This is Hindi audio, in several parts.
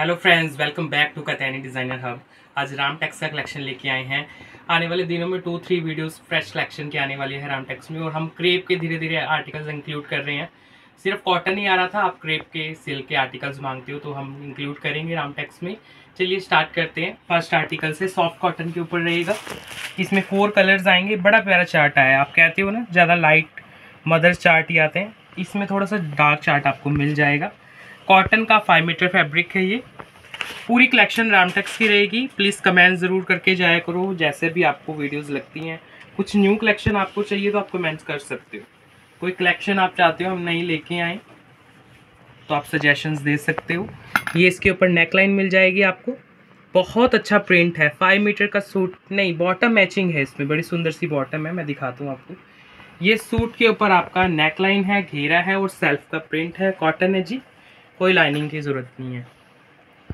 Hello friends, welcome back to Kataini designer hub. आज रामटेक्स का कलेक्शन लेके आए हैं। आने वाले दिनों में 2-3 वीडियोस फ्रेश कलेक्शन के आने वाले हैं रामटेक्स में, और हम क्रेप के धीरे धीरे आर्टिकल्स इंक्लूड कर रहे हैं। सिर्फ कॉटन ही आ रहा था, आप क्रेप के सिल्क के आर्टिकल्स मांगते हो तो हम इंक्लूड करेंगे रामटेक्स में। चलिए स्टार्ट करते हैं। फर्स्ट आर्टिकल से सॉफ्ट कॉटन के ऊपर रहेगा। इसमें 4 कलर्स आएंगे। बड़ा प्यारा चार्ट आया। आप कहते हो ना ज़्यादा लाइट मदर चार्ट ही आते हैं, इसमें थोड़ा सा डार्क चार्ट आपको मिल जाएगा। कॉटन का 5 मीटर फैब्रिक है। ये पूरी कलेक्शन रामटेक्स की रहेगी। प्लीज़ कमेंट ज़रूर करके जाया करो, जैसे भी आपको वीडियोस लगती हैं। कुछ न्यू कलेक्शन आपको चाहिए तो आप कमेंट्स कर सकते हो। कोई कलेक्शन आप चाहते हो हम नहीं लेके आए तो आप सजेशंस दे सकते हो। ये इसके ऊपर नेकलाइन मिल जाएगी आपको। बहुत अच्छा प्रिंट है। 5 मीटर का सूट नहीं, बॉटम मैचिंग है इसमें। बड़ी सुंदर सी बॉटम है, मैं दिखाता हूँ आपको। ये सूट के ऊपर आपका नेकलाइन है, घेरा है और सेल्फ का प्रिंट है। कॉटन है जी, कोई लाइनिंग की ज़रूरत नहीं है।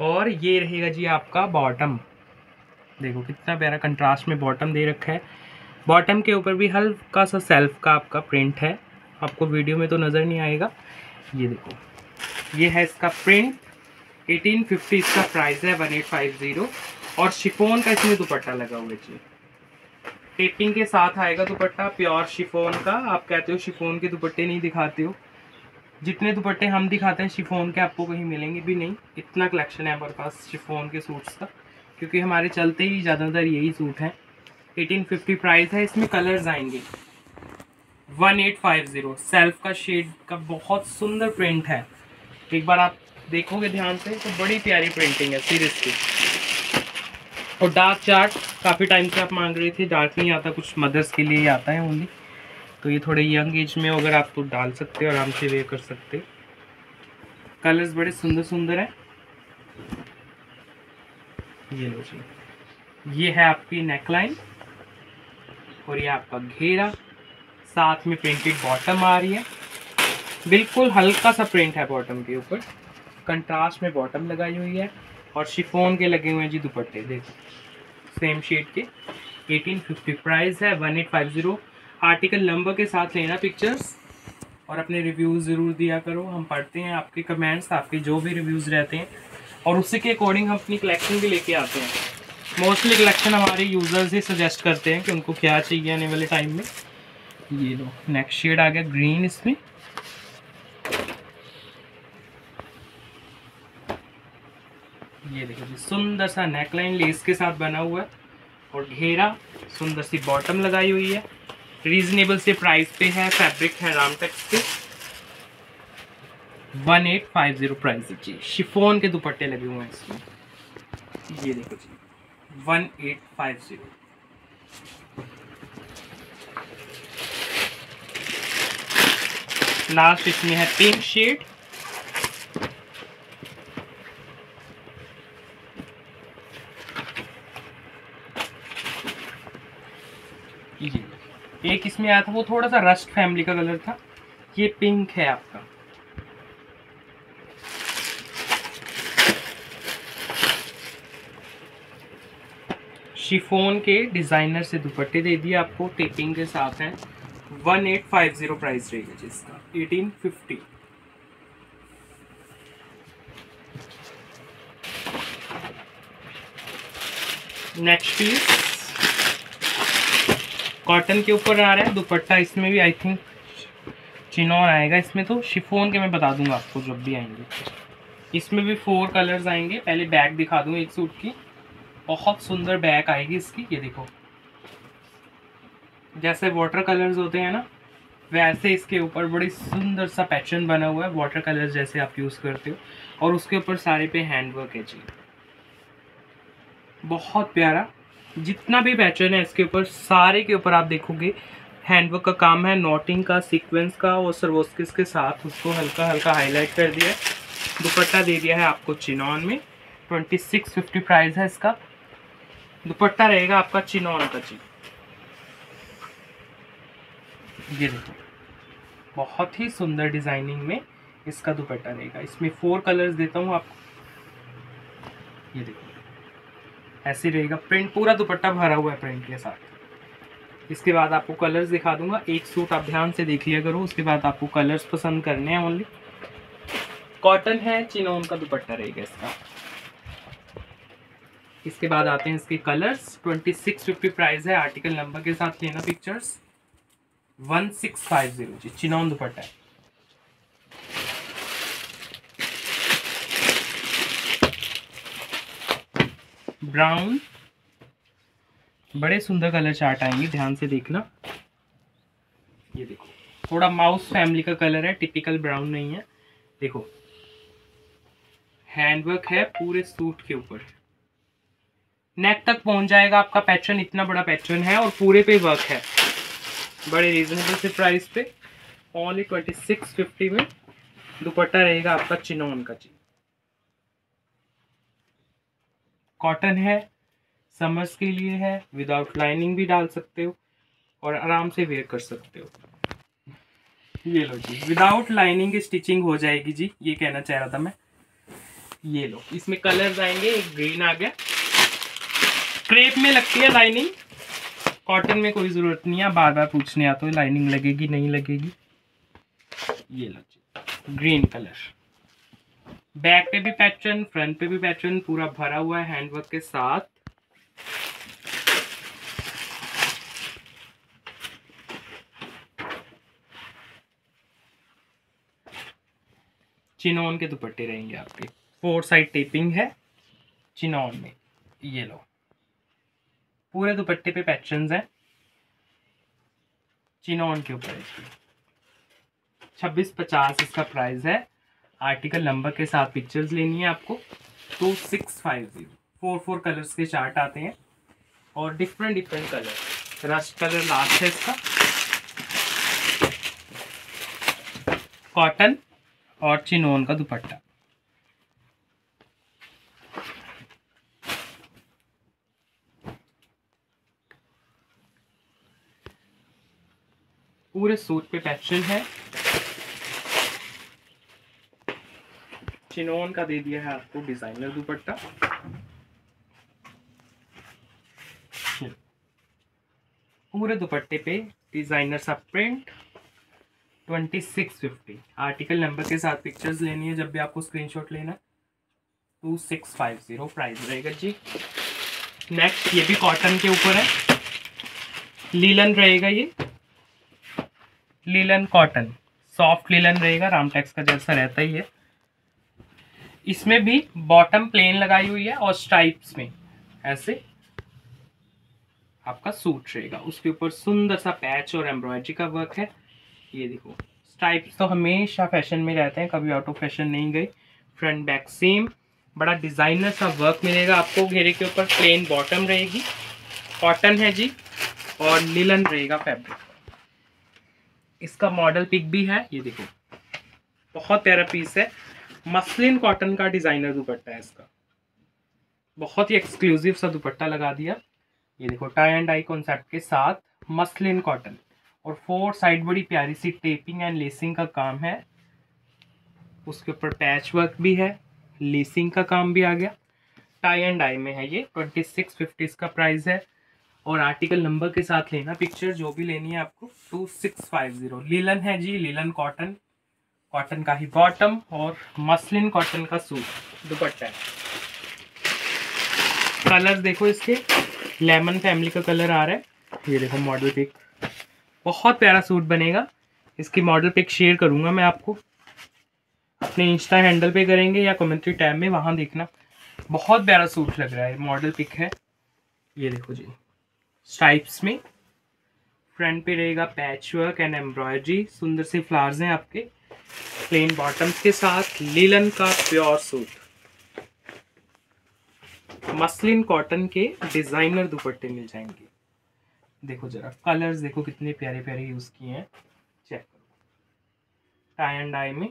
और ये रहेगा जी आपका बॉटम। देखो कितना प्यारा कंट्रास्ट में बॉटम दे रखा है। बॉटम के ऊपर भी हल्का सा सेल्फ का आपका प्रिंट है। आपको वीडियो में तो नज़र नहीं आएगा। ये देखो, ये है इसका प्रिंट। 1850 इसका प्राइस है, 1850। और शिफोन का इसमें दुपट्टा लगा हुआ है जी। टेपिंग के साथ आएगा दुपट्टा, प्योर शिफोन का। आप कहते हो शिफोन के दुपट्टे नहीं दिखाते हो। जितने दुपट्टे हम दिखाते हैं शिफोन के आपको कहीं मिलेंगे भी नहीं। इतना कलेक्शन है हमारे पास शिफोन के सूट्स का, क्योंकि हमारे चलते ही ज़्यादातर यही सूट हैं। 1850 प्राइस है। इसमें कलर्स आएंगे 1850। सेल्फ का शेड का बहुत सुंदर प्रिंट है। एक बार आप देखोगे ध्यान से तो बड़ी प्यारी प्रिंटिंग है सीरीज़ की। और डार्क चार्ट काफ़ी टाइम से आप मांग रहे थे। डार्क नहीं आता, कुछ मदर्स के लिए आता है ओनली। तो ये थोड़े यंग एज में अगर आप तो डाल सकते हो, आराम से वेयर कर सकते। कलर्स बड़े सुंदर सुंदर हैं। ये लो जी, ये है आपकी नेकलाइन और ये आपका घेरा। साथ में प्रिंटेड बॉटम आ रही है। बिल्कुल हल्का सा प्रिंट है बॉटम के ऊपर। कंट्रास्ट में बॉटम लगाई हुई है और शिफोन के लगे हुए हैं जी दुपट्टे। देखो सेम शेड के। 1850 प्राइस है, 1850। आर्टिकल नंबर के साथ लेना पिक्चर्स, और अपने रिव्यूज़ ज़रूर दिया करो। हम पढ़ते हैं आपके कमेंट्स, आपके जो भी रिव्यूज़ रहते हैं, और उसी के अकॉर्डिंग हम अपनी कलेक्शन भी लेके आते हैं। मोस्टली कलेक्शन हमारे यूज़र्स ही सजेस्ट करते हैं कि उनको क्या चाहिए आने वाले टाइम में। ये लो, नेक्स्ट शेड आ गया ग्रीन। इसमें ये देखो जी, सुंदर सा नेकलाइन लेस के साथ बना हुआ है और घेरा, सुंदर सी बॉटम लगाई हुई है। रीजनेबल से प्राइस पे है। फैब्रिक है रामटेक्स के। 1850 प्राइस जी। शिफोन के दुपट्टे लगे हुए हैं इसमें। ये देखो जी 1850। लास्ट इसमें है पिंक शेड। ये एक इसमें आया था, वो थोड़ा सा रस्ट फैमिली का कलर था। ये पिंक है आपका। शिफोन के डिजाइनर से दुपट्टे दे दिए आपको, टेपिंग के साथ हैं। 1850 प्राइस रहेगा जी इसका। 1850। नेक्स्ट पीस कॉटन के ऊपर आ रहा है। दुपट्टा इसमें भी आई थिंक चिनौर आएगा इसमें तो। शिफोन के मैं बता दूंगा आपको जब भी आएंगे। इसमें भी 4 कलर्स आएंगे। पहले बैग दिखा दूँ एक सूट की। बहुत सुंदर बैग आएगी इसकी। ये देखो, जैसे वाटर कलर्स होते हैं ना, वैसे इसके ऊपर बड़ी सुंदर सा पैटर्न बना हुआ है। वाटर कलर्स जैसे आप यूज़ करते हो, और उसके ऊपर सारे पे हैंडवर्क है जी। बहुत प्यारा जितना भी पैटर्न है इसके ऊपर, सारे के ऊपर आप देखोगे हैंडवर्क का काम है। नॉटिंग का, सीक्वेंस का और सर्वोस्किस के साथ उसको हल्का हल्का हाईलाइट कर दिया है। दुपट्टा दे दिया है आपको चिनॉन में। 2650 प्राइस है इसका। दुपट्टा रहेगा आपका चिनॉन का जी। ये देखो, बहुत ही सुंदर डिजाइनिंग में इसका दुपट्टा रहेगा। इसमें 4 कलर्स देता हूँ आपको। ये देखो ऐसे रहेगा प्रिंट। पूरा दुपट्टा भरा हुआ है प्रिंट के साथ। इसके बाद आपको कलर्स दिखा दूंगा। एक सूट आप ध्यान से देख लिया करो, उसके बाद आपको कलर्स पसंद करने हैं ओनली। कॉटन है, चिनोन का दुपट्टा रहेगा इसका। इसके बाद आते हैं इसके कलर्स। 2650 प्राइस है, आर्टिकल नंबर के साथ लेना पिक्चर्स। 1650 जी, चिनौन दुपट्टा है। ब्राउन, बड़े सुंदर कलर चार्ट आएंगे, ध्यान से देखना। ये देखो थोड़ा माउस फैमिली का कलर है, टिपिकल ब्राउन नहीं है। देखो हैंडवर्क है पूरे सूट के ऊपर, नेक तक पहुंच जाएगा आपका पैटर्न, इतना बड़ा पैटर्न है और पूरे पे वर्क है, बड़े रीजनेबल से प्राइस पे, ओनली 2650 में। दुपट्टा रहेगा आपका चिनोन का जी, कॉटन है, समर्स के लिए है, विदाउट लाइनिंग भी डाल सकते हो और आराम से वेयर कर सकते हो। ये लो जी, विदाउट लाइनिंग की स्टिचिंग हो जाएगी जी, ये कहना चाह रहा था मैं। ये लो, इसमें कलर्स आएंगे, एक ग्रीन आ गया, क्रेप में लगती है लाइनिंग, कॉटन में कोई ज़रूरत नहीं है, बार बार पूछने आते हो लाइनिंग लगेगी नहीं लगेगी। ये लो जी, ग्रीन कलर, बैक पे भी पैटर्न, फ्रंट पे भी पैटर्न, पूरा भरा हुआ है हैंडवर्क के साथ। चिनॉन के दुपट्टे रहेंगे आपके, 4 साइड टेपिंग है चिनॉन में। ये लो, पूरे दुपट्टे पे पैटर्न्स हैं, चिनॉन के ऊपर। 2650 इसका प्राइस है, आर्टिकल नंबर के साथ पिक्चर्स लेनी है आपको। 2650, 4 कलर्स के चार्ट आते हैं और different colour, rust colour last है इसका, कॉटन और चिनोन का दुपट्टा। पूरे सूट पे पैटर्न है, चिनोन का दे दिया है आपको डिजाइनर दुपट्टा। पूरे दुपट्टे पे डिजाइनर सा प्रिंट। 2650, आर्टिकल नंबर के साथ पिक्चर्स लेनी है जब भी आपको स्क्रीनशॉट लेना। 2650 प्राइस रहेगा जी। नेक्स्ट, ये भी कॉटन के ऊपर है, लीलन रहेगा, ये लीलन कॉटन, सॉफ्ट लीलन रहेगा, रामटेक्स का जैसा रहता ही है। इसमें भी बॉटम प्लेन लगाई हुई है और स्ट्राइप्स में ऐसे आपका सूट रहेगा, उसके ऊपर सुंदर सा पैच और एम्ब्रॉयडरी का वर्क है। ये देखो, स्ट्राइप्स तो हमेशा फैशन में रहते हैं, कभी आउट ऑफ फैशन नहीं गई। फ्रंट बैक सेम, बड़ा डिजाइनर सा वर्क मिलेगा आपको, घेरे के ऊपर प्लेन बॉटम रहेगी, कॉटन है जी और लिलन रहेगा फैब्रिक। इसका मॉडल पिक भी है, ये देखो बहुत प्यारा पीस है, मसलिन कॉटन का डिजाइनर दुपट्टा है इसका, बहुत ही एक्सक्लूसिव सा दुपट्टा लगा दिया। ये देखो टाई एंड आई कॉन्सेप्ट के साथ, मसलिन कॉटन और 4 साइड बड़ी प्यारी सी टेपिंग एंड लेसिंग का काम है, उसके ऊपर पैच वर्क भी है, लेसिंग का काम भी आ गया, टाई एंड डाई में है। ये 2650 का प्राइस है और आर्टिकल नंबर के साथ लेना पिक्चर जो भी लेनी है आपको। 2650, लीलन है जी, लीलन कॉटन, कॉटन का ही बॉटम और मसलिन कॉटन का सूट दुपट्टा है। कलर देखो इसके, लेमन फैमिली का कलर आ रहा है। ये देखो मॉडल पिक, बहुत प्यारा सूट बनेगा, इसकी मॉडल पिक शेयर करूंगा मैं आपको, अपने इंस्टा हैंडल पे करेंगे या कमेंट्री टैब में, वहाँ देखना। बहुत प्यारा सूट लग रहा है, मॉडल पिक है। ये देखो जी, स्ट्राइप्स में, फ्रंट पे रहेगा पैच वर्क एंड एम्ब्रॉयडरी, सुंदर से फ्लावर्स हैं आपके, प्लेन बॉटम्स के साथ, लीलन का प्योर सूट, मसलिन कॉटन के डिजाइनर दुपट्टे मिल जाएंगे। देखो जरा कलर्स, देखो कितने प्यारे प्यारे यूज किए हैं, चेक करो। टाई एंड डाई में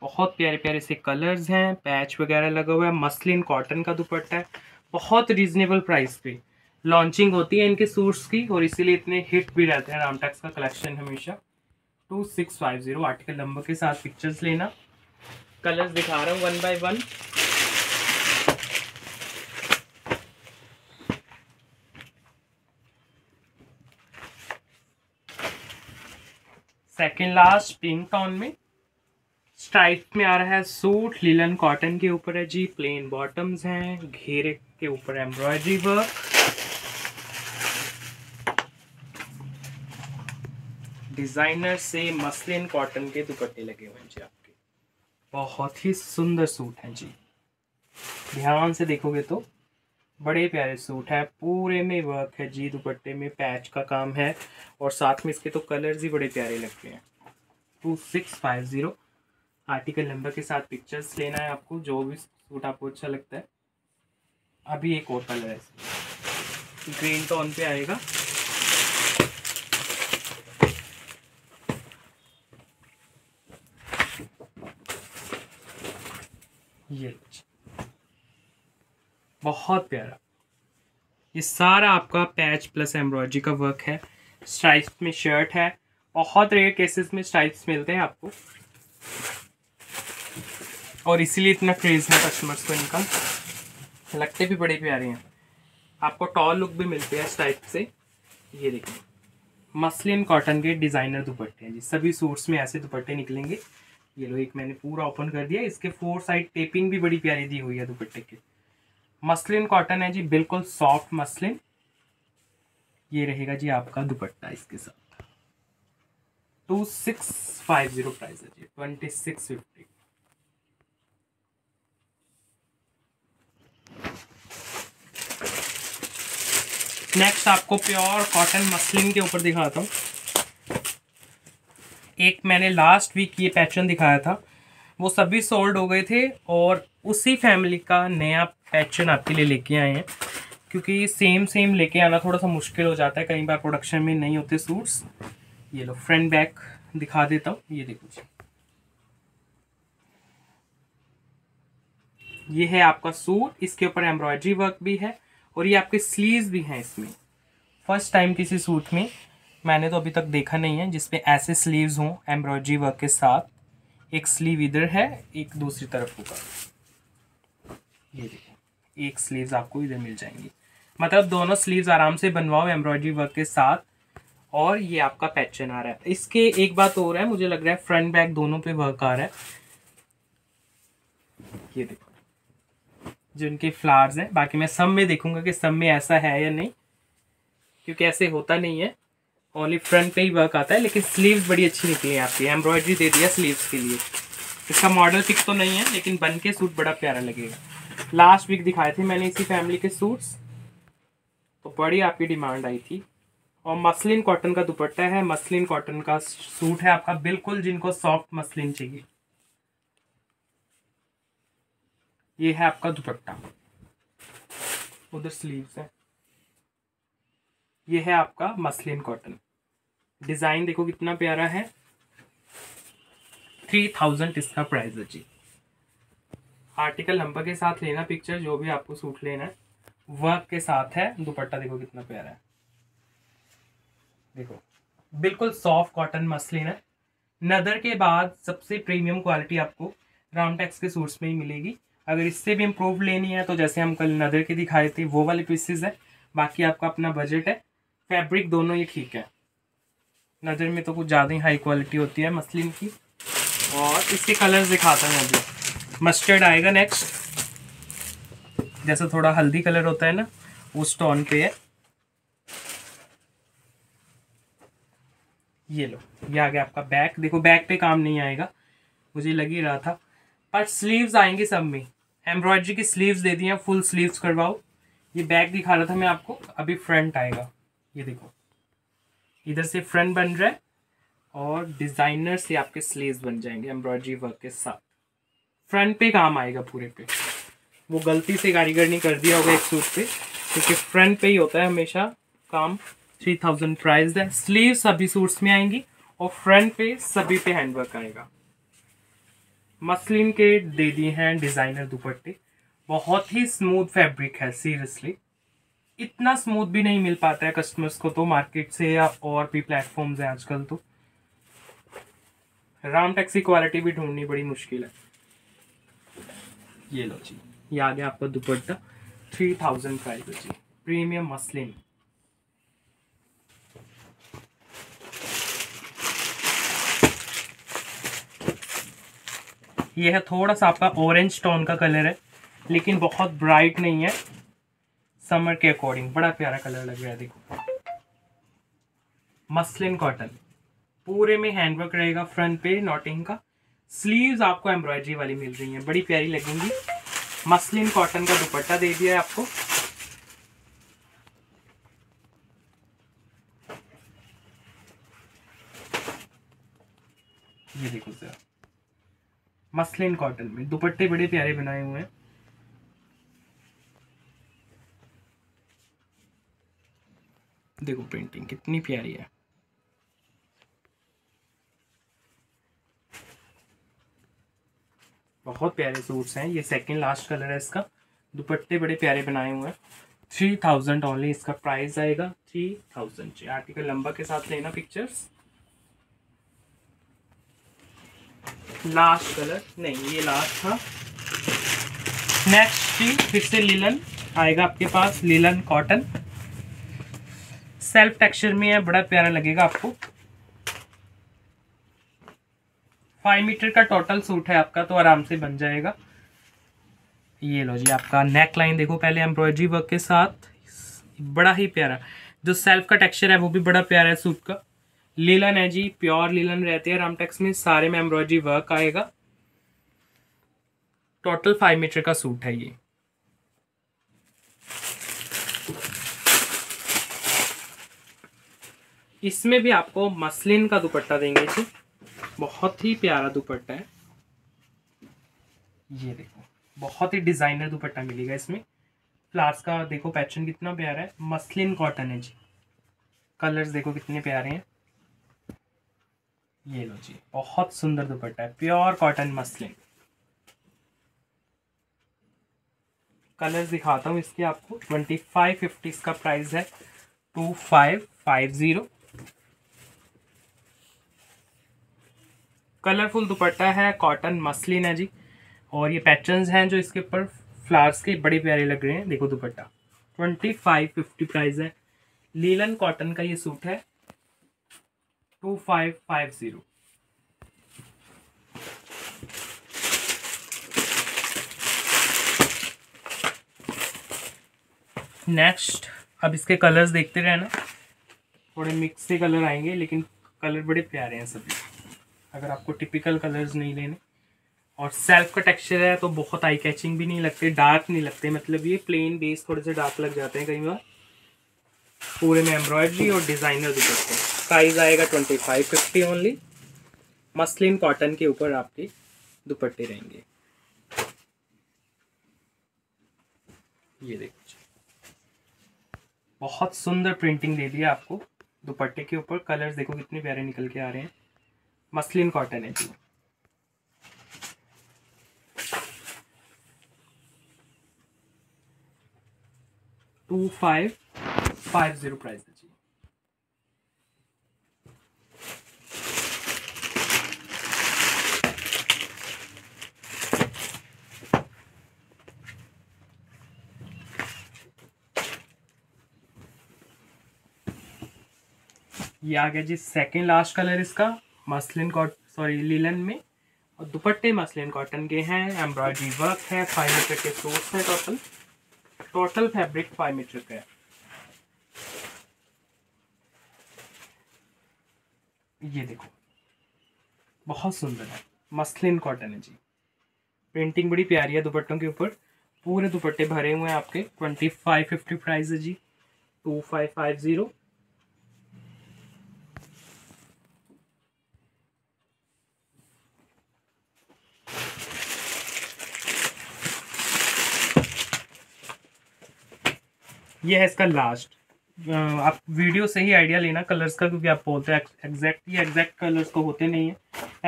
बहुत प्यारे प्यारे से कलर्स हैं, पैच वगैरह लगा हुआ है, मसलिन कॉटन का दुपट्टा है, बहुत रीजनेबल प्राइस पे लॉन्चिंग होती है इनके सूट्स की और इसीलिए इतने हिट भी रहते हैं रामटेक्स का कलेक्शन हमेशा। 2650, आर्टिकल नंबर के साथ पिक्चर्स लेना। कलर्स दिखा रहा हूँ 1 by 1। Second last pink tone में, स्ट्राइप में आ रहा है सूट, लीलन कॉटन के ऊपर है जी, प्लेन बॉटम्स हैं, घेरे के ऊपर एम्ब्रॉयडरी वर्क, डिजाइनर से मसलिन कॉटन के दुपट्टे लगे हुए हैं जी आपके। बहुत ही सुंदर सूट हैं जी, ध्यान से देखोगे तो बड़े प्यारे सूट हैं, पूरे में वर्क है जी, दुपट्टे में पैच का काम है और साथ में इसके तो कलर्स ही बड़े प्यारे लगते हैं। 2650 आर्टिकल नंबर के साथ पिक्चर्स लेना है आपको, जो भी सूट आपको अच्छा लगता है। अभी एक और कलर है, ग्रीन टोन पे आएगा, ये बहुत प्यारा। ये सारा आपका पैच प्लस एम्ब्रॉयडरी का वर्क है, स्ट्राइप्स में शर्ट है, बहुत रेयर केसेस में स्ट्राइप्स मिलते हैं आपको और इसीलिए इतना क्रेज है कस्टमर्स को इनका, लगते भी बड़े प्यारे हैं। आपको टॉल लुक भी मिलते हैं इस टाइप से। ये देखिए मसलिन कॉटन के डिज़ाइनर दुपट्टे हैं जी, सभी सूट्स में ऐसे दुपट्टे निकलेंगे। ये लो, एक मैंने पूरा ओपन कर दिया, इसके 4 साइड टेपिंग भी बड़ी प्यारी दी हुई है दुपट्टे के। मसलिन कॉटन है जी, बिल्कुल सॉफ्ट मसलिन। ये रहेगा जी आपका दुपट्टा इसके साथ। 2650 प्राइस है जी, 2650। नेक्स्ट आपको प्योर कॉटन मसलिन के ऊपर दिखाता हूँ। एक मैंने लास्ट वीक ये पैटर्न दिखाया था, वो सभी सोल्ड हो गए थे और उसी फैमिली का नया पैटर्न आपके लिए लेके आए हैं, क्योंकि सेम लेके आना थोड़ा सा मुश्किल हो जाता है, कई बार प्रोडक्शन में नहीं होते सूट्स। ये लो फ्रंट बैक दिखा देता हूँ, ये देखो जी, ये है आपका सूट, इसके ऊपर एम्ब्रॉयडरी वर्क भी है और ये आपके स्लीव्स भी हैं। इसमें फर्स्ट टाइम किसी सूट में मैंने तो अभी तक देखा नहीं है जिसमें ऐसे स्लीव्स हों एम्ब्रॉयडरी वर्क के साथ। एक स्लीव इधर है, एक दूसरी तरफ होगा, ये देखिए, एक स्लीव्स आपको इधर मिल जाएंगी। मतलब दोनों स्लीव्स आराम से बनवाओ एम्ब्रॉयडरी वर्क के साथ। और ये आपका पैटर्न आ रहा है। इसके एक बात हो रहा है, मुझे लग रहा है फ्रंट बैक दोनों पे वर्क आ रहा है। ये देखो जिनके फ्लावर्स हैं, बाकी मैं सब में देखूंगा कि सब में ऐसा है या नहीं, क्योंकि ऐसे होता नहीं है, ओनली फ्रंट पे ही वर्क आता है। लेकिन स्लीव्स बड़ी अच्छी निकली है आपकी, एम्ब्रॉयडरी दे दिया स्लीव्स के लिए। इसका मॉडल फिक्स तो नहीं है, लेकिन बन के सूट बड़ा प्यारा लगेगा। लास्ट वीक दिखाए थे मैंने इसी फैमिली के सूट्स, तो बड़ी आपकी डिमांड आई थी। और मसलिन कॉटन का दुपट्टा है, मसलिन कॉटन का सूट है आपका, बिल्कुल जिनको सॉफ्ट मसलिन चाहिए। ये है आपका दुपट्टा, उधर स्लीव्स है। ये है आपका मसलिन कॉटन, डिजाइन देखो कितना प्यारा है। 3000 इसका प्राइस है जी। आर्टिकल नंबर के साथ लेना पिक्चर, जो भी आपको सूट लेना है वर्क के साथ है। दुपट्टा देखो कितना प्यारा है, देखो बिल्कुल सॉफ्ट कॉटन मसलिन है। नदर के बाद सबसे प्रीमियम क्वालिटी आपको रामटेक्स के सूट्स में ही मिलेगी। अगर इससे भी इम्प्रूव लेनी है तो जैसे हम कल नदर के दिखाए थे वो वाले पीसेस है, बाकी आपका अपना बजट है। फैब्रिक दोनों ही ठीक है, नदर में तो कुछ ज़्यादा ही हाई क्वालिटी होती है मसलिन की। और इसके कलर्स दिखाता हूँ अभी। मस्टर्ड आएगा नेक्स्ट, जैसा थोड़ा हल्दी कलर होता है ना, उस टोन पे है। ये लो, ये आ गया आपका बैक। देखो बैक पे काम नहीं आएगा, मुझे लग ही रहा था, पर स्लीव्स आएंगे सब में। एम्ब्रॉयडरी की स्लीव्स दे दी हैं, फुल स्लीव्स करवाओ। ये बैक दिखा रहा था मैं आपको, अभी फ्रंट आएगा। ये देखो इधर से फ्रंट बन रहा है और डिज़ाइनर से आपके स्लीव्स बन जाएंगे एम्ब्रॉयडरी वर्क के साथ। फ्रंट पे काम आएगा पूरे पे, वो गलती से कारीगर ने कर दिया होगा एक सूट पे, क्योंकि फ्रंट पे ही होता है हमेशा काम। 3000 प्राइस है। स्लीव सभी सूट्स में आएंगी और फ्रंट पे सभी पे हैंडवर्क आएगा। मसलिन के दे दिए हैं डिज़ाइनर दुपट्टे, बहुत ही स्मूथ फैब्रिक है। सीरियसली इतना स्मूथ भी नहीं मिल पाता है कस्टमर्स को तो मार्केट से, या और भी प्लेटफॉर्म्स हैं आजकल तो। रामटेक्स की क्वालिटी भी ढूंढनी बड़ी मुश्किल है। ये लो जी, ये आ गया आपका दुपट्टा। 3000 प्राइस है जी, प्रीमियम मसलिन। ये है थोड़ा सा आपका ऑरेंज टोन का कलर है, लेकिन बहुत ब्राइट नहीं है, समर के अकॉर्डिंग बड़ा प्यारा कलर लग रहा है। देखो मसलिन कॉटन पूरे में हैंडवर्क रहेगा, फ्रंट पे नॉटिंग का, स्लीव्स आपको एम्ब्रॉयडरी वाली मिल रही है, बड़ी प्यारी लगेंगी। मसलिन कॉटन का दुपट्टा दे दिया है आपको, ये देखो जरा मसलिन कॉटन में दुपट्टे बड़े प्यारे बनाए हुए हैं। देखो प्रिंटिंग कितनी प्यारी है, बहुत प्यारे सूट्स हैं। ये सेकंड लास्ट कलर है इसका, दुपट्टे बड़े प्यारे बनाए हुए हैं। 3000 ओनली इसका प्राइस आएगा, 3000। आर्टिकल नंबर के साथ लेना पिक्चर्स। लास्ट कलर नहीं, ये लास्ट था। नेक्स्ट फिर से लिलन आएगा आपके पास, लिलन कॉटन सेल्फ टेक्सचर में है, बड़ा प्यारा लगेगा आपको। 5 मीटर का टोटल सूट है आपका, तो आराम से बन जाएगा। ये लो जी आपका नेक लाइन देखो, पहले एम्ब्रॉयडरी वर्क के साथ बड़ा ही प्यारा, जो सेल्फ का टेक्सचर है वो भी बड़ा प्यारा है सूट का। लीलन है जी, प्योर लीलन रहते हैं रामटेक्स में, सारे में एम्ब्रॉयडरी वर्क आएगा। टोटल 5 मीटर का सूट है ये। इसमें भी आपको मसलिन का दुपट्टा देंगे जी, बहुत ही प्यारा दुपट्टा है। ये देखो बहुत ही डिजाइनर दुपट्टा मिलेगा इसमें। फ्लावर्स का देखो पैटर्न कितना प्यारा है, मसलिन कॉटन है जी। कलर्स देखो कितने प्यारे हैं। ये लो जी बहुत सुंदर दुपट्टा है, प्योर कॉटन मसलिन। कलर्स दिखाता हूँ इसके आपको। 2550 इसका प्राइस है, 2550। कलरफुल दुपट्टा है, कॉटन मसलिन है जी, और ये पैटर्न्स हैं जो इसके ऊपर फ्लावर्स के, बड़े प्यारे लग रहे हैं। देखो दुपट्टा 2550 प्राइस है, लीलन कॉटन का ये सूट है, 2550। नेक्स्ट अब इसके कलर्स देखते रहना, थोड़े मिक्स से कलर आएंगे, लेकिन कलर बड़े प्यारे हैं सभी। अगर आपको टिपिकल कलर्स नहीं लेने, और सेल्फ का टेक्सचर है तो बहुत आई कैचिंग भी नहीं लगते, डार्क नहीं लगते, मतलब ये प्लेन बेस थोड़े से डार्क लग जाते हैं कई बार। पूरे में एम्ब्रॉयडरी और डिज़ाइनर भी करते हैं। प्राइस आएगा 2550 ओनली। मसलिन कॉटन के ऊपर आपके दुपट्टे रहेंगे। ये देखो बहुत सुंदर प्रिंटिंग दे दिया आपको दुपट्टे के ऊपर। कलर्स देखो कितने प्यारे निकल के आ रहे हैं, मसलिन कॉटन है जी। $2550 प्राइस है जी। ये आ गया जी सेकेंड लास्ट कलर इसका, मसलिन कॉटन, सॉरी लिलन में, और दुपट्टे मसलिन कॉटन के हैं, एम्ब्रॉयडरी वर्क है, 5 मीटर के सूट्स हैं। टोटल फैब्रिक 5 मीटर का है। ये देखो बहुत सुंदर है, मसलिन कॉटन है जी, प्रिंटिंग बड़ी प्यारी है दुपट्टों के ऊपर, पूरे दुपट्टे भरे हुए हैं आपके। 2550 प्राइस है जी, 2550। ये है इसका लास्ट। आप वीडियो से ही आइडिया लेना कलर्स का, क्योंकि आप बोलते हैं एग्जैक्ट कलर्स तो होते नहीं हैं,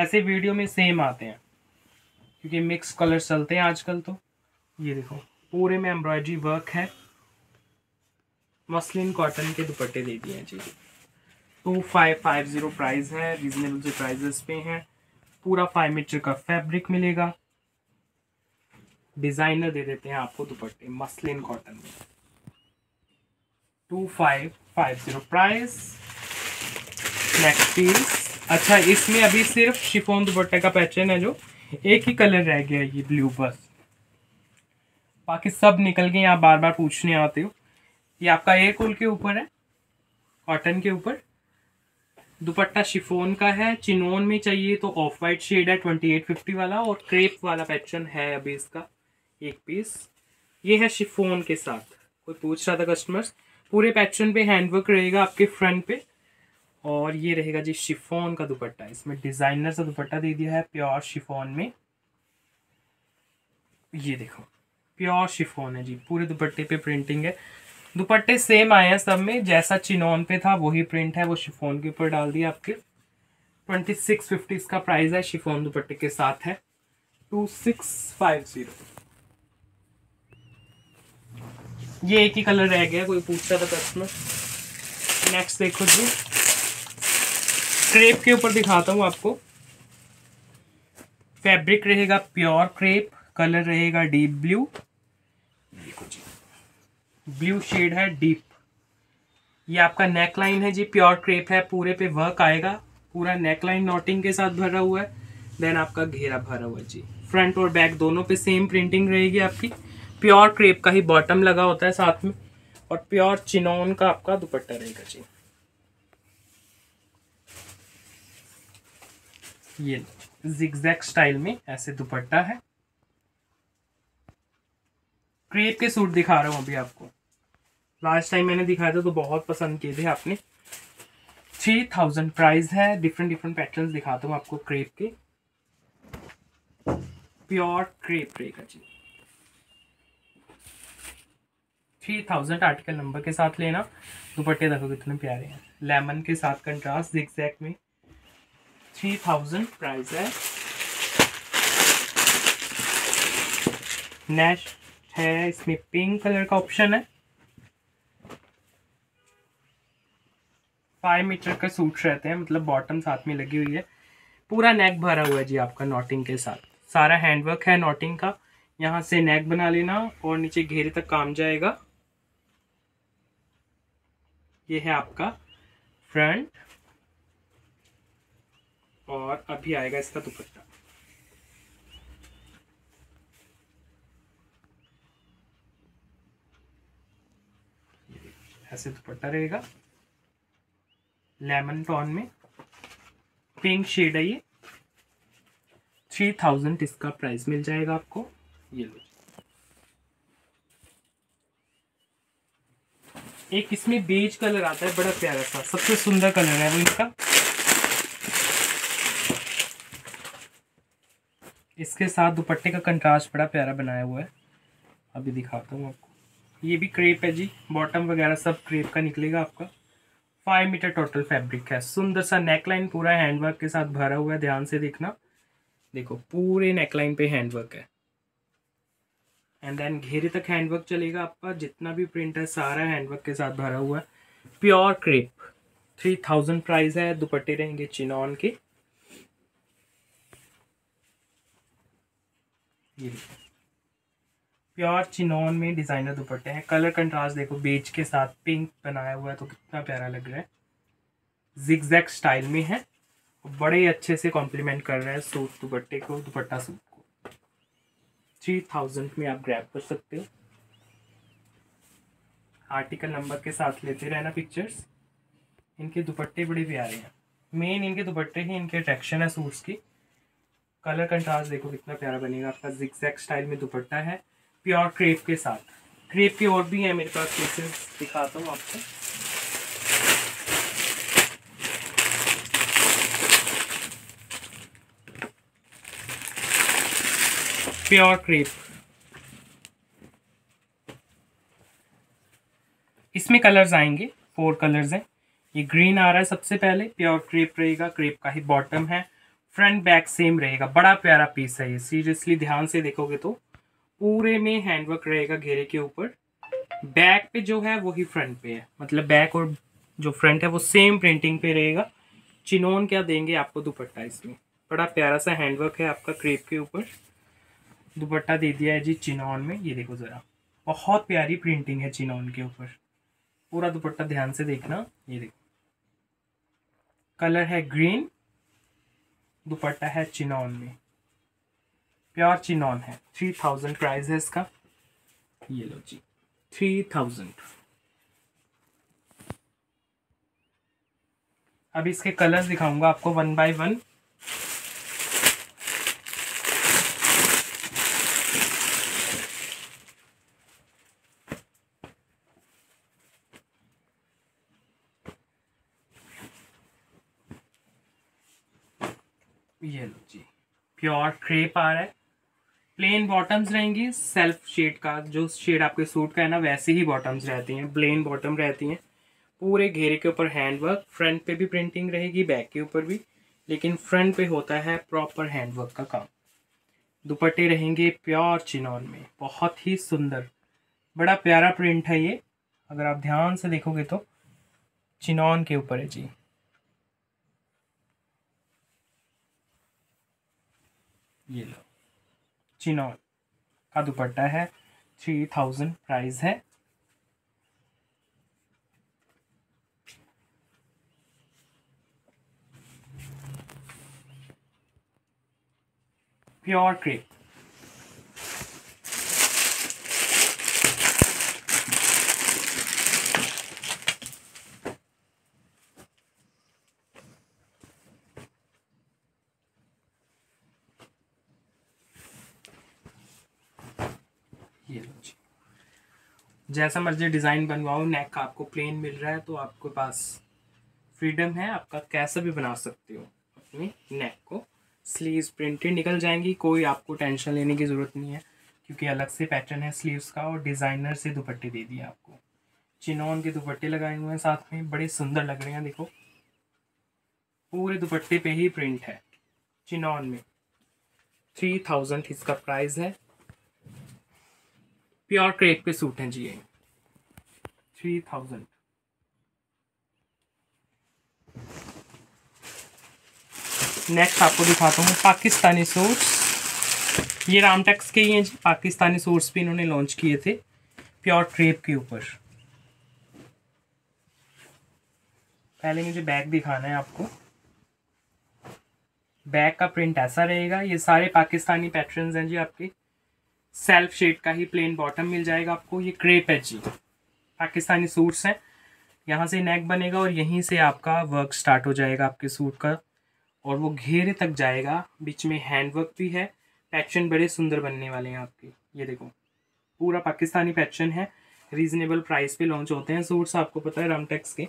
ऐसे वीडियो में सेम आते हैं, क्योंकि मिक्स कलर्स चलते हैं आजकल तो। ये देखो पूरे में एम्ब्रॉयडरी वर्क है, मसलिन कॉटन के दुपट्टे दे दिए हैं जी। 2550 प्राइस है, रीजनेबल जो प्राइजेस पे हैं। पूरा 5 मीटर का फैब्रिक मिलेगा, डिज़ाइनर दे देते हैं आपको दुपट्टे मसलिन कॉटन में। 2550 प्राइस। नेक्स्ट पीस, अच्छा इसमें अभी सिर्फ शिफॉन दुपट्टे का पैटर्न है जो एक ही कलर रह गया ये ब्लू बस, बाकी सब निकल गए। आप बार बार पूछने आते हो। ये आपका एयर कूल के ऊपर है, कॉटन के ऊपर। दुपट्टा शिफोन का है। चिनोन में चाहिए तो ऑफ वाइट शेड है 2850 वाला, और क्रेप वाला पैटर्न है अभी इसका एक पीस। ये है शिफोन के साथ। कोई पूछ रहा था कस्टमर्स, पूरे पैटर्न पे हैंडवर्क रहेगा आपके फ्रंट पे। और ये रहेगा जी शिफोन का दुपट्टा। इसमें डिजाइनर सा दुपट्टा दे दिया है प्योर शिफोन में। ये देखो प्योर शिफोन है जी, पूरे दुपट्टे पे प्रिंटिंग है। दुपट्टे सेम आए हैं सब में, जैसा चिनोन पे था वही प्रिंट है, वो शिफोन के ऊपर डाल दिया आपके। 2650 इसका प्राइस है, शिफोन दुपट्टे के साथ है 2650। ये एक ही कलर रह गया, कोई पूछता था कस्टमर। नेक्स्ट देखो जी, क्रेप के ऊपर दिखाता हूँ आपको। फैब्रिक रहेगा प्योर क्रेप, कलर रहेगा डीप ब्लू। देखो जी ब्लू शेड है डीप। ये आपका नेक लाइन है जी, प्योर क्रेप है, पूरे पे वर्क आएगा। पूरा नेक लाइन नॉटिंग के साथ भरा हुआ है। देन आपका घेरा भरा हुआ है जी। फ्रंट और बैक दोनों पे सेम प्रिंटिंग रहेगी आपकी। प्योर क्रेप का ही बॉटम लगा होता है साथ में, और प्योर चिनोन का आपका दुपट्टा रहेगा जी। ये जिगजैग स्टाइल में ऐसे दुपट्टा है। क्रेप के सूट दिखा रहा हूँ अभी आपको। लास्ट टाइम मैंने दिखाया था तो बहुत पसंद किए थे आपने। 3000 प्राइस है। डिफरेंट डिफरेंट पैटर्न्स दिखाता हूँ आपको क्रेप के। प्योर क्रेप रहेगा जी। 3000 आर्टिकल नंबर के साथ लेना। दुपट्टे देखो कितने प्यारे हैं, लेमन के साथ कंट्रास्ट जिगजैग में। 3000 प्राइस है। नेक्स्ट है, इसमें पिंक कलर का ऑप्शन है। 5 मीटर का सूट रहते हैं, मतलब बॉटम साथ में लगी हुई है। पूरा नेक भरा हुआ है जी आपका नॉटिंग के साथ। सारा हैंडवर्क है नॉटिंग का। यहाँ से नेक बना लेना और नीचे घेरे तक काम जाएगा। ये है आपका फ्रंट, और अभी आएगा इसका दुपट्टा। ऐसे दुपट्टा रहेगा लेमन टोन में, पिंक शेड है ये। 3000 इसका प्राइस मिल जाएगा आपको। ये लो, एक इसमें बेज कलर आता है, बड़ा प्यारा सा, सबसे सुंदर कलर है वो इसका। इसके साथ दुपट्टे का कंट्रास्ट बड़ा प्यारा बनाया हुआ है, अभी दिखाता हूँ आपको। ये भी क्रेप है जी, बॉटम वगैरह सब क्रेप का निकलेगा आपका। 5 मीटर टोटल फैब्रिक है। सुंदर सा नेकलाइन पूरा हैंडवर्क के साथ भरा हुआ है, ध्यान से देखना। देखो पूरे नेकलाइन पे हैंडवर्क है, एंड देन घेरे तक हैंडवर्क चलेगा आपका। जितना भी प्रिंट है सारा हैंडवर्क के साथ भरा हुआ है। प्योर क्रेप 3000 प्राइस है। दुपट्टे रहेंगे चिनॉन के। ये प्योर चिनोन में डिजाइनर दुपट्टे हैं। कलर कंट्रास्ट देखो, बेज के साथ पिंक बनाया हुआ है तो कितना प्यारा लग रहा है। जिगजैग स्टाइल में है, बड़े अच्छे से कॉम्प्लीमेंट कर रहा है सूट दुपट्टे को, दुपट्टा सूट को। 3000 में आप ग्रैब कर सकते हो। आर्टिकल नंबर के साथ लेते रहना पिक्चर्स। इनके दुपट्टे बड़े प्यारे हैं। मेन इनके दुपट्टे ही इनके अट्रैक्शन है सूट्स की। कलर कंट्रास्ट देखो कितना प्यारा बनेगा आपका। जिगजैग स्टाइल में दुपट्टा है प्योर क्रेप के साथ। क्रेप के और भी है मेरे पास पीसेस, दिखाता हूँ आपको। प्योर क्रेप, इसमें कलर्स आएंगे, 4 कलर्स हैं। ये ग्रीन आ रहा है सबसे पहले, प्योर क्रेप रहेगा। क्रेप का ही बॉटम है, फ्रंट बैक सेम रहेगा। बड़ा प्यारा पीस है ये, सीरियसली ध्यान से देखोगे तो। पूरे में हैंडवर्क रहेगा घेरे के ऊपर। बैक पे जो है वही फ्रंट पे है, मतलब बैक और जो फ्रंट है वो सेम प्रिंटिंग पे रहेगा। चिनोन क्या देंगे आपको दुपट्टा। इसमें बड़ा प्यारा सा हैंडवर्क है आपका क्रेप के ऊपर। दुपट्टा दे दिया है जी चिनोन में। ये देखो ज़रा, बहुत प्यारी प्रिंटिंग है चिनोन के ऊपर। पूरा दुपट्टा ध्यान से देखना। ये देखो कलर है ग्रीन, दुपट्टा है चिनोन में। प्योर चिनॉन है। 3000 प्राइस है इसका। ये लो जी 3000। अब इसके कलर्स दिखाऊंगा आपको वन बाय वन। ये लो जी प्योर क्रेप आ रहा है। प्लेन बॉटम्स रहेंगी, सेल्फ शेड का जो शेड आपके सूट का है ना वैसे ही बॉटम्स रहती हैं, प्लेन बॉटम रहती हैं। पूरे घेरे के ऊपर हैंडवर्क, फ्रंट पे भी प्रिंटिंग रहेगी, बैक के ऊपर भी, लेकिन फ्रंट पे होता है प्रॉपर हैंडवर्क का काम। दुपट्टे रहेंगे प्योर चिनॉन में, बहुत ही सुंदर, बड़ा प्यारा प्रिंट है ये। अगर आप ध्यान से देखोगे तो चिनॉन के ऊपर है जी। ये लो चिनॉन का दुपट्टा है। 3000 प्राइस है। Pure crepe. ये लो जी, जैसा मर्जी डिज़ाइन बनवाओ। नेक का आपको प्लेन मिल रहा है तो आपके पास फ्रीडम है, आपका कैसा भी बना सकते हो अपने नेक को। स्लीव्स प्रिंटेड निकल जाएंगी, कोई आपको टेंशन लेने की ज़रूरत नहीं है क्योंकि अलग से पैटर्न है स्लीव्स का और डिज़ाइनर से दुपट्टे दे दिए आपको। चिनॉन के दुपट्टे लगाए हुए हैं साथ में, बड़े सुंदर लग रहे हैं। देखो पूरे दुपट्टे पे ही प्रिंट है चिनॉन में। 3000 इसका प्राइस है। प्योर क्रेप के सूट हैं जी ये। 3000। नेक्स्ट आपको दिखाता हूँ पाकिस्तानी सूट्स। ये रामटेक्स के ही हैं जी। पाकिस्तानी सूट्स भी इन्होंने लॉन्च किए थे प्योर क्रेप के ऊपर। पहले मुझे बैग दिखाना है आपको। बैग का प्रिंट ऐसा रहेगा। ये सारे पाकिस्तानी पैटर्न्स हैं जी आपके। सेल्फ शेड का ही प्लेन बॉटम मिल जाएगा आपको। ये क्रेप है जी। पाकिस्तानी सूट्स हैं। यहाँ से नेक बनेगा और यहीं से आपका वर्क स्टार्ट हो जाएगा आपके सूट का और वो घेरे तक जाएगा। बीच में हैंडवर्क भी है। पैटर्न बड़े सुंदर बनने वाले हैं आपके। ये देखो पूरा पाकिस्तानी पैटर्न है। रीज़नेबल प्राइस पे लॉन्च होते हैं सूट्स, आपको पता है रामटेक्स के।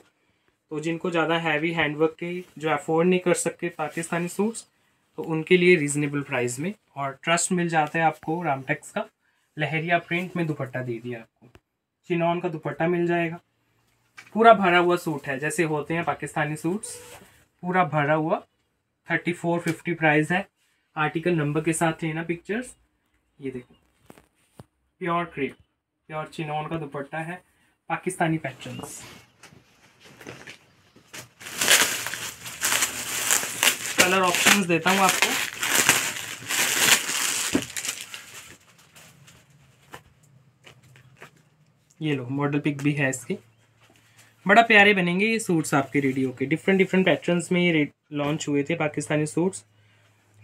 तो जिनको ज़्यादा हैवी हैंडवर्क के जो अफोर्ड नहीं कर सकते पाकिस्तानी सूट्स, तो उनके लिए रीज़नेबल प्राइस में और ट्रस्ट मिल जाता है आपको रामटेक्स का। लहरिया प्रिंट में दुपट्टा दे दिया आपको। चिनॉन का दुपट्टा मिल जाएगा। पूरा भरा हुआ सूट है, जैसे होते हैं पाकिस्तानी सूट्स, पूरा भरा हुआ। 3450 प्राइस है। आर्टिकल नंबर के साथ लेना पिक्चर्स। ये देखो प्योर क्रेप, प्योर चिनॉन का दुपट्टा है, पाकिस्तानी पैटर्न्स। कलर ऑप्शंस देता हूँ आपको। ये लो मॉडल पिक भी है इसकी। बड़ा प्यारे बनेंगे ये सूट्स आपके रेडी होके। डिफरेंट डिफरेंट पैटर्न्स में ये लॉन्च हुए थे पाकिस्तानी सूट्स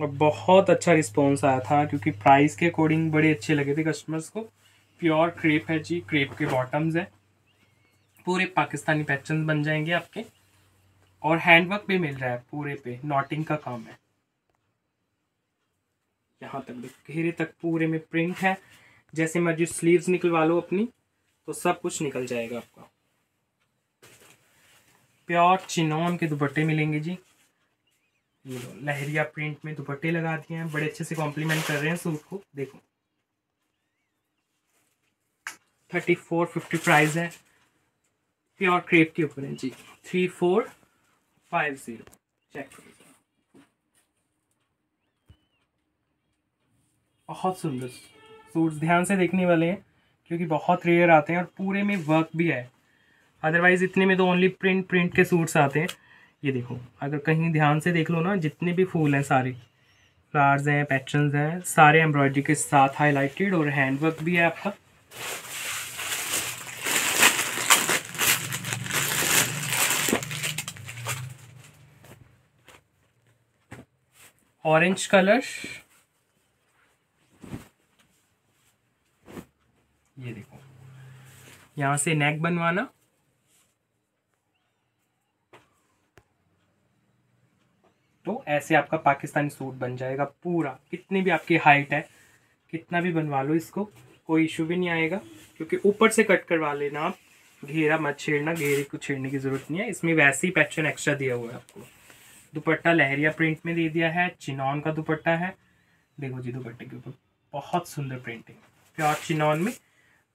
और बहुत अच्छा रिस्पॉन्स आया था क्योंकि प्राइस के अकॉर्डिंग बड़े अच्छे लगे थे कस्टमर्स को। प्योर क्रेप है जी, क्रेप के बॉटम्स है, पूरे पाकिस्तानी पैटर्न्स बन जाएंगे आपके और हैंडवर्क भी मिल रहा है पूरे पे। नॉटिंग का काम है, यहाँ तक घेरे तक पूरे में प्रिंट है। जैसे मर्जी स्लीव्स निकलवा लो अपनी तो सब कुछ निकल जाएगा आपका। प्योर चिनॉन के दुपट्टे मिलेंगे जी। ये लो लहरिया प्रिंट में दुपट्टे लगा दिए हैं, बड़े अच्छे से कॉम्प्लीमेंट कर रहे हैं सूट को। देखो 3450 प्राइस है। प्योर क्रेप के ऊपर है जी। 3450 चेक करो। बहुत सुंदर सूट, ध्यान से देखने वाले हैं क्योंकि बहुत रेयर आते हैं और पूरे में वर्क भी है। अदरवाइज इतने में तो ओनली प्रिंट के सूट्स आते हैं। ये देखो अगर कहीं ध्यान से देख लो ना, जितने भी फूल हैं सारे फ्लावर्स हैं, पैटर्न्स हैं, सारे एम्ब्रॉयडरी के साथ हाईलाइटेड और हैंडवर्क भी है आपका। ऑरेंज कलर ये देखो यहाँ से नेक बनवाना, तो ऐसे आपका पाकिस्तानी सूट बन जाएगा पूरा। कितनी भी आपकी हाइट है, कितना भी बनवा लो, इसको कोई इशू भी नहीं आएगा, क्योंकि ऊपर से कट करवा लेना आप, घेरा मत छेड़ना, घेरे को छेड़ने की ज़रूरत नहीं है। इसमें वैसे ही पैटर्न एक्स्ट्रा दिया हुआ है आपको। दुपट्टा लहरिया प्रिंट में दे दिया है, चिनॉन का दुपट्टा है। देखो जी दुपट्टे के ऊपर बहुत सुंदर प्रिंटिंग, प्योर चिनॉन में।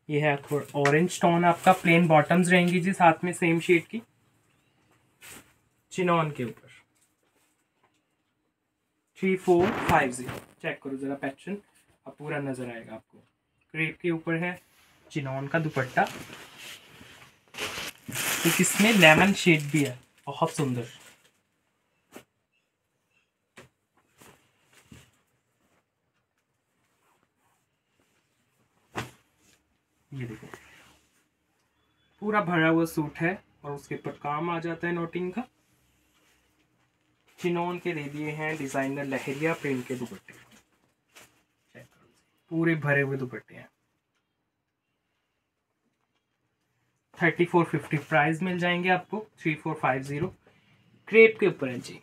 ये है ऑरेंज टोन आपका, प्लेन बॉटम्स रहेंगी जी साथ में सेम शेड की, चिनॉन के ऊपर। 3450 चेक करो ज़रा पैटर्न, अब पूरा नज़र आएगा आपको। क्रेप के ऊपर है, चिनॉन का दुपट्टा, तो इसमें लेमन शेड भी है, बहुत सुंदर। ये देखो पूरा भरा हुआ सूट है और उसके ऊपर काम आ जाता है नोटिंग का। चिनॉन के दे दिए हैं, डिजाइनर लहरिया प्रिंट के दुपट्टे, चेक करो पूरे भरे हुए दुपट्टे हैं। 3450 प्राइस मिल जाएंगे आपको। 3450 क्रेप के ऊपर है जी।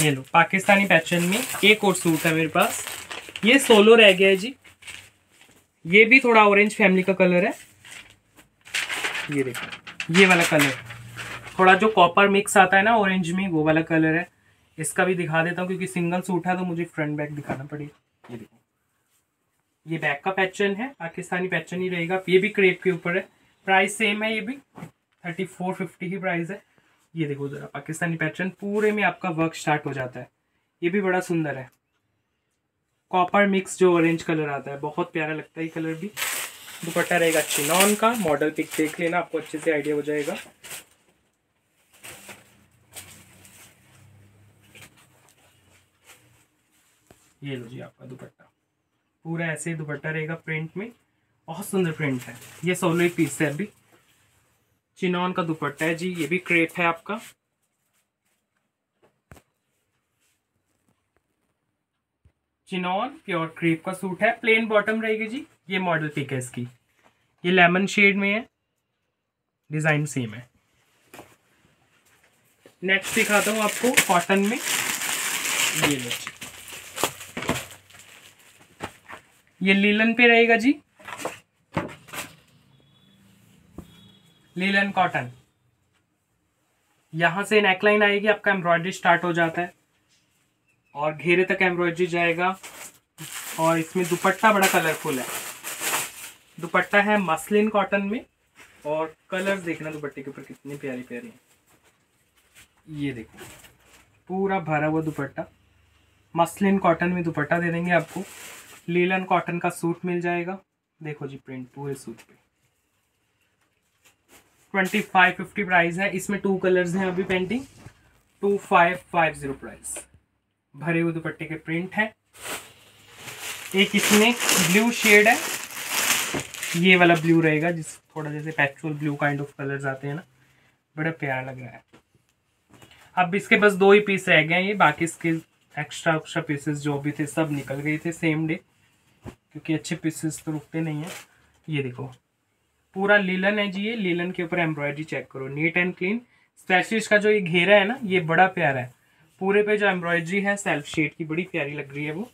ये लो पाकिस्तानी पैटर्न में एक और सूट है मेरे पास, ये सोलो रह गया है जी। ये भी थोड़ा ऑरेंज फैमिली का कलर है, ये देखो ये वाला कलर, थोड़ा जो कॉपर मिक्स आता है ना ऑरेंज में, वो वाला कलर है। इसका भी दिखा देता हूँ क्योंकि सिंगल सूट है तो मुझे फ्रंट बैक दिखाना पड़ेगा। ये देखो ये बैक का पैटर्न है, पाकिस्तानी पैटर्न ही रहेगा। ये भी क्रेप के ऊपर है, प्राइस सेम है, ये भी 3450 की प्राइस है। ये देखो जरा पाकिस्तानी पैटर्न, पूरे में आपका वर्क स्टार्ट हो जाता है। ये भी बड़ा सुंदर है, कॉपर मिक्स जो ऑरेंज कलर आता है, बहुत प्यारा लगता है ये कलर भी। दुपट्टा रहेगा चिनॉन का, मॉडल पिक देख लेना, आपको अच्छे से आइडिया हो जाएगा। ये लो जी आपका दुपट्टा, पूरा ऐसे ही दुपट्टा रहेगा प्रिंट में, बहुत सुंदर प्रिंट है। ये सोलो ही पीस है अभी, चिनॉन का दुपट्टा है जी। ये भी क्रेप है आपका, चिनॉन प्योर क्रेप का सूट है, प्लेन बॉटम रहेगी जी। ये मॉडल पिक है इसकी, ये लेमन शेड में है, डिजाइन सेम है। नेक्स्ट दिखाता हूँ आपको कॉटन में, ये लो जी ये लीलन पे रहेगा जी, लीलन कॉटन। यहाँ से नेकलाइन आएगी, आपका एम्ब्रॉयडरी स्टार्ट हो जाता है और घेरे तक एम्ब्रॉयडरी जाएगा। और इसमें दुपट्टा बड़ा कलरफुल है, दुपट्टा है मसलिन कॉटन में, और कलर्स देखना दुपट्टे के ऊपर कितने प्यारे प्यारे हैं। ये देखो पूरा भरा हुआ दुपट्टा, मसलिन कॉटन में दुपट्टा दे देंगे आपको, लीलन कॉटन का सूट मिल जाएगा। देखो जी प्रिंट पूरे सूट पे। 2550 प्राइस है, इसमें 2 कलर्स हैं अभी पेंटिंग। 2550 प्राइस, भरे हुए दुपट्टे के प्रिंट है। एक इसमें ब्लू शेड है, ये वाला ब्लू रहेगा, जिस थोड़ा जैसे petrol blue kind of colours आते हैं ना, बड़ा प्यारा लग रहा है। अब इसके बस 2 ही पीस रह गए हैं, ये बाकी इसके एक्स्ट्रा पीसेस जो भी थे सब निकल गए थे सेम डे, क्योंकि अच्छे पीसेस तो रुकते नहीं हैं। ये देखो पूरा लीलन है जी, ये लीलन के ऊपर एम्ब्रॉयडरी चेक करो, नीट एंड क्लीन। स्टैचिस का जो ये घेरा है ना, ये बड़ा प्यारा है, पूरे पे जो एम्ब्रॉयडरी है सेल्फ शेड की, बड़ी प्यारी लग रही है वो।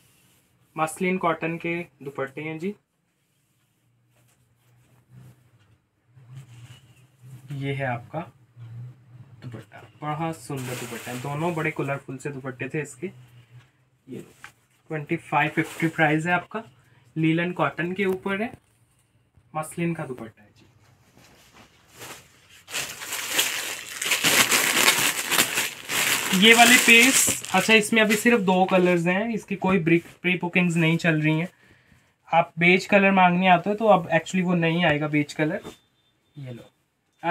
मसलिन कॉटन के दुपट्टे हैं जी। ये है आपका दुपट्टा, बड़ा सुंदर दुपट्टा है, दोनों बड़े कलरफुल से दुपट्टे थे इसके। ये 2550 प्राइस है आपका, लीलन कॉटन के ऊपर है, मसलिन का दुपट्टा है जी। ये वाले पीस, अच्छा इसमें अभी सिर्फ 2 कलर्स हैं, इसकी कोई प्री बुकिंग्स नहीं चल रही हैं। आप बेज कलर मांगने आते हो तो अब एक्चुअली वो नहीं आएगा बेज कलर। ये लो,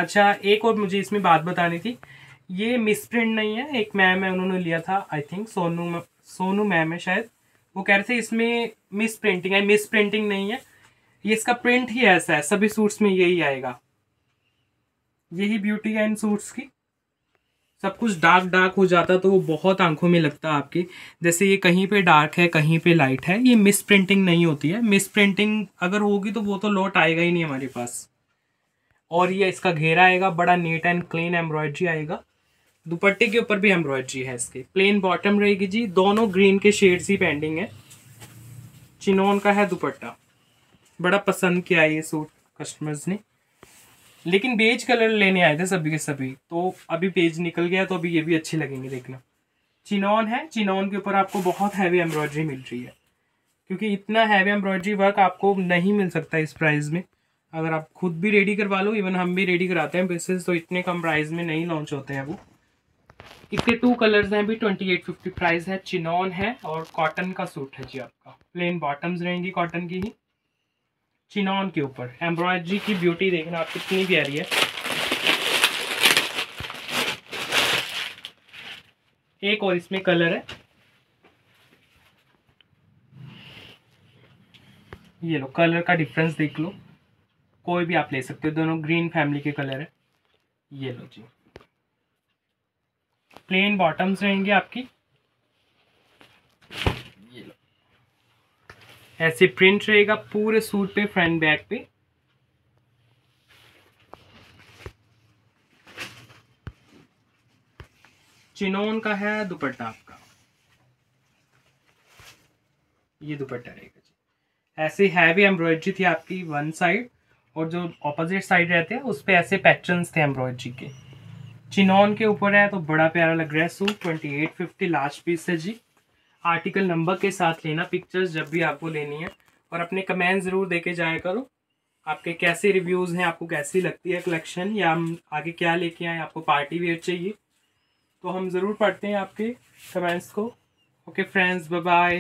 अच्छा एक और मुझे इसमें बात बतानी थी, ये मिसप्रिंट नहीं है। एक मैम है उन्होंने लिया था, आई थिंक सोनू मैम है शायद, वो कह रहे थे इसमें मिस प्रिंटिंग है। मिस प्रिंटिंग नहीं है, ये इसका प्रिंट ही ऐसा है, सभी सूट्स में यही आएगा, यही ब्यूटी है इन सूट्स की। सब कुछ डार्क डार्क हो जाता तो वो बहुत आंखों में लगता आपके। जैसे ये कहीं पे डार्क है कहीं पे लाइट है, ये मिस प्रिंटिंग नहीं होती है। मिस प्रिंटिंग अगर होगी तो वो तो लौट आएगा ही नहीं हमारे पास। और ये इसका घेरा आएगा बड़ा नीट एंड क्लीन, एम्ब्रॉयड्री आएगा। दुपट्टे के ऊपर भी एम्ब्रॉयड्री है इसके, प्लेन बॉटम रहेगी जी। दोनों ग्रीन के शेड्स ही पेंडिंग है। चिनोन का है दुपट्टा, बड़ा पसंद किया ये सूट कस्टमर्स ने, लेकिन बेज कलर लेने आए थे सभी के सभी, तो अभी बेज निकल गया तो अभी ये भी अच्छे लगेंगे देखना। चिनॉन है, चिनॉन के ऊपर आपको बहुत हैवी एम्ब्रॉयडरी मिल रही है, क्योंकि इतना हैवी एम्ब्रॉयडरी वर्क आपको नहीं मिल सकता इस प्राइस में। अगर आप खुद भी रेडी करवा लो, इवन हम भी रेडी कराते हैं बेसिस, तो इतने कम प्राइस में नहीं लॉन्च होते हैं वो। इसके 2 कलर्स हैं भी, 2850 प्राइस है। चिनॉन है और कॉटन का सूट है जी आपका, प्लेन बॉटम्स रहेंगी कॉटन की ही। चिनॉन के ऊपर एम्ब्रॉयडरी की ब्यूटी देखना आप कितनी प्यारी है। एक और इसमें कलर है, ये लो कलर का डिफरेंस देख लो, कोई भी आप ले सकते हो, दोनों ग्रीन फैमिली के कलर है। ये लो जी, प्लेन बॉटम्स रहेंगे आपकी, ऐसे प्रिंट रहेगा पूरे सूट पे, फ्रंट बैक पे। चिनोन का है दुपट्टा आपका, ये दुपट्टा रहेगा जी। ऐसे हैवी एम्ब्रॉयडरी थी आपकी वन साइड, और जो ऑपोजिट साइड रहते हैं उस पे ऐसे पैटर्न्स थे एम्ब्रॉयडरी के। चिनोन के ऊपर है तो बड़ा प्यारा लग रहा है सूट। 2850 लास्ट पीस है जी। आर्टिकल नंबर के साथ लेना पिक्चर्स जब भी आपको लेनी है, और अपने कमेंट ज़रूर देके जाया करो आपके कैसे रिव्यूज़ हैं, आपको कैसी लगती है कलेक्शन, या हम आगे क्या लेके आए। आपको पार्टी वेयर चाहिए तो हम ज़रूर पढ़ते हैं आपके कमेंट्स को। Okay friends, bye bye.